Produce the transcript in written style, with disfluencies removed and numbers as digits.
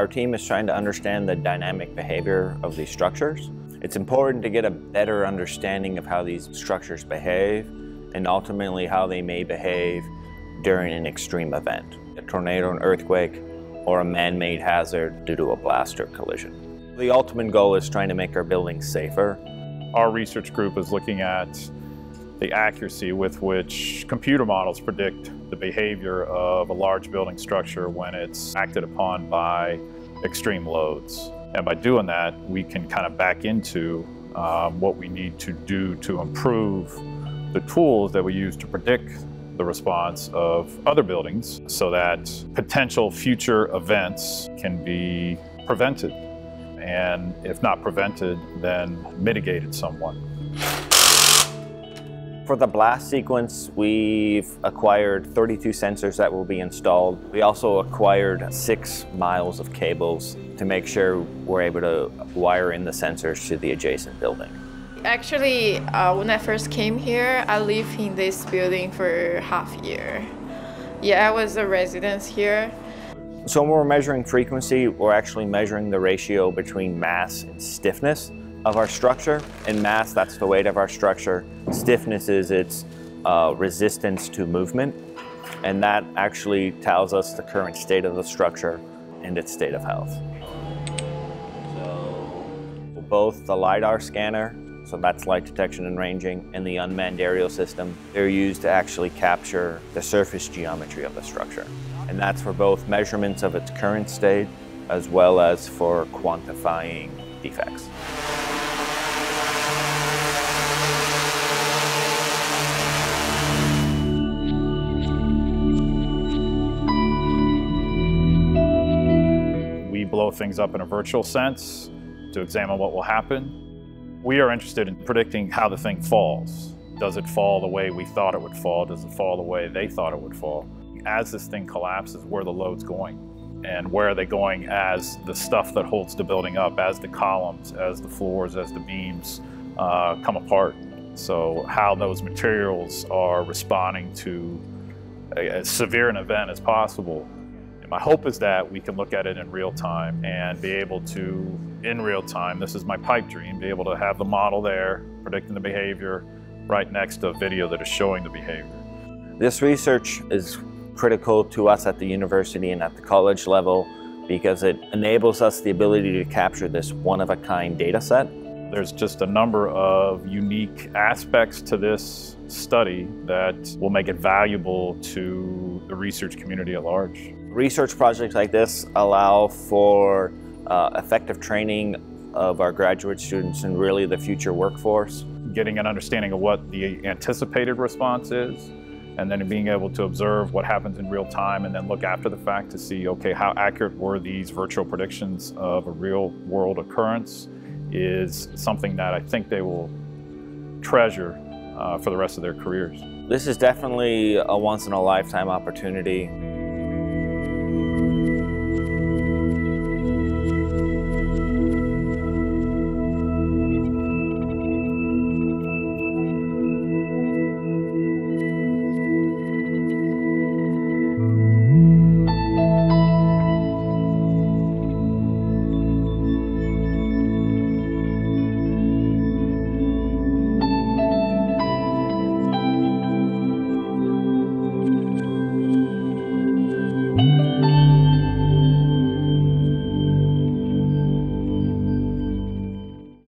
Our team is trying to understand the dynamic behavior of these structures. It's important to get a better understanding of how these structures behave and ultimately how they may behave during an extreme event, a tornado, an earthquake, or a man-made hazard due to a blast or collision. The ultimate goal is trying to make our buildings safer. Our research group is looking at the accuracy with which computer models predict the behavior of a large building structure when it's acted upon by extreme loads. And by doing that, we can kind of back into what we need to do to improve the tools that we use to predict the response of other buildings so that potential future events can be prevented. And if not prevented, then mitigated somewhat. For the blast sequence, we've acquired 32 sensors that will be installed. We also acquired 6 miles of cables to make sure we're able to wire in the sensors to the adjacent building. Actually, when I first came here, I lived in this building for half a year. Yeah, I was a resident here. So when we're measuring frequency, we're actually measuring the ratio between mass and stiffness of our structure. In mass, that's the weight of our structure. Stiffness is its resistance to movement, and that actually tells us the current state of the structure and its state of health. So both the LIDAR scanner, so that's light detection and ranging, and the unmanned aerial system, they're used to actually capture the surface geometry of the structure. And that's for both measurements of its current state as well as for quantifying defects. Blow things up in a virtual sense to examine what will happen. We are interested in predicting how the thing falls. Does it fall the way we thought it would fall? Does it fall the way they thought it would fall? As this thing collapses, where are the loads going? And where are they going as the stuff that holds the building up, as the columns, as the floors, as the beams come apart? So how those materials are responding to as severe an event as possible. My hope is that we can look at it in real time and be able to, in real time, this is my pipe dream, be able to have the model there predicting the behavior right next to a video that is showing the behavior. This research is critical to us at the university and at the college level because it enables us the ability to capture this one-of-a-kind data set. There's just a number of unique aspects to this study that will make it valuable to the research community at large. Research projects like this allow for effective training of our graduate students and really the future workforce. Getting an understanding of what the anticipated response is, and then being able to observe what happens in real time and then look after the fact to see, okay, how accurate were these virtual predictions of a real world occurrence is something that I think they will treasure for the rest of their careers. This is definitely a once in a lifetime opportunity.